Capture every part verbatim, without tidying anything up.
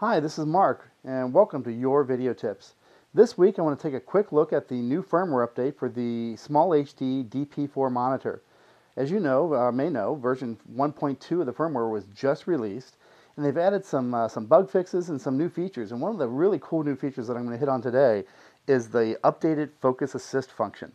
Hi, this is Mark and welcome to Your Video Tips. This week I want to take a quick look at the new firmware update for the SmallHD D P four monitor. As you know, uh, may know, version one point two of the firmware was just released, and they've added some, uh, some bug fixes and some new features. And one of the really cool new features that I'm going to hit on today is the updated Focus Assist function.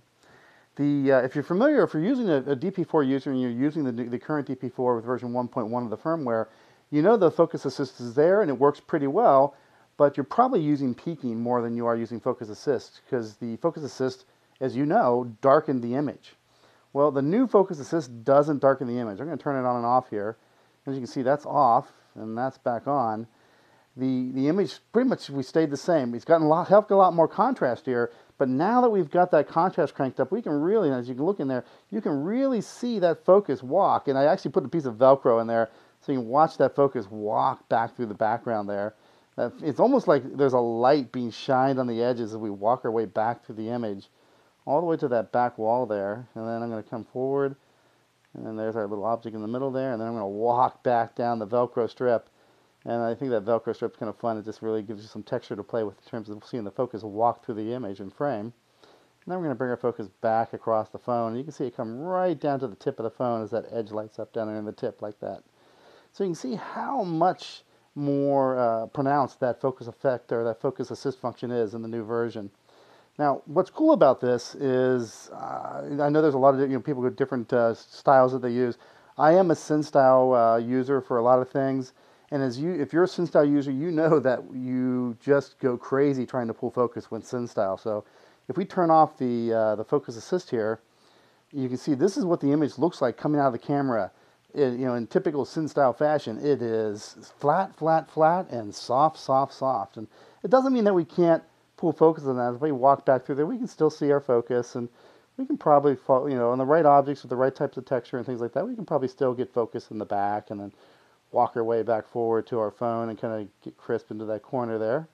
The, uh, if you're familiar, if you're using a, a D P four user and you're using the, the current D P four with version one point one of the firmware, you know the Focus Assist is there and it works pretty well, but you're probably using peaking more than you are using Focus Assist because the Focus Assist, as you know, darkened the image. Well, the new Focus Assist doesn't darken the image. I'm going to turn it on and off here. As you can see, that's off and that's back on. The, the image pretty much we stayed the same. It's gotten a lot, helped a lot more contrast here, but now that we've got that contrast cranked up, we can really, as you can look in there, you can really see that focus walk. And I actually put a piece of Velcro in there so you can watch that focus walk back through the background there. It's almost like there's a light being shined on the edges as we walk our way back through the image, all the way to that back wall there. And then I'm going to come forward, and then there's our little object in the middle there, and then I'm going to walk back down the Velcro strip. And I think that Velcro strip's kind of fun. It just really gives you some texture to play with in terms of seeing the focus walk through the image and frame. And then we're going to bring our focus back across the phone, and you can see it come right down to the tip of the phone as that edge lights up down there in the tip like that. So you can see how much more uh, pronounced that focus effect or that focus assist function is in the new version. Now, what's cool about this is, uh, I know there's a lot of, you know, people with different uh, styles that they use. I am a CineStyle uh, user for a lot of things, and as you, if you're a CineStyle user, you know that you just go crazy trying to pull focus with CineStyle. So if we turn off the, uh, the focus assist here, you can see this is what the image looks like coming out of the camera. It, you know, in typical CineStyle fashion, it is flat, flat, flat, and soft, soft, soft. And it doesn't mean that we can't pull focus on that. If we walk back through there, we can still see our focus, and we can probably, follow, you know, on the right objects with the right types of texture and things like that, we can probably still get focus in the back and then walk our way back forward to our phone and kind of get crisp into that corner there.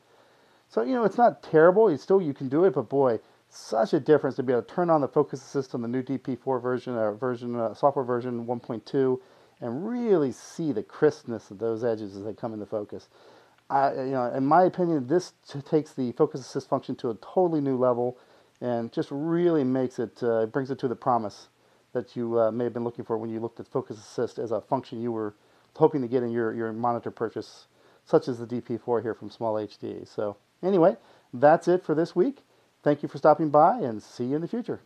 So, you know, it's not terrible. You still, you can do it, but boy, such a difference to be able to turn on the Focus Assist on the new D P four version, or version uh, software version one point two, and really see the crispness of those edges as they come into focus. I, you know, in my opinion, this t takes the Focus Assist function to a totally new level, and just really makes it uh, brings it to the promise that you uh, may have been looking for when you looked at Focus Assist as a function you were hoping to get in your your monitor purchase, such as the D P four here from SmallHD. So anyway, that's it for this week. Thank you for stopping by, and see you in the future.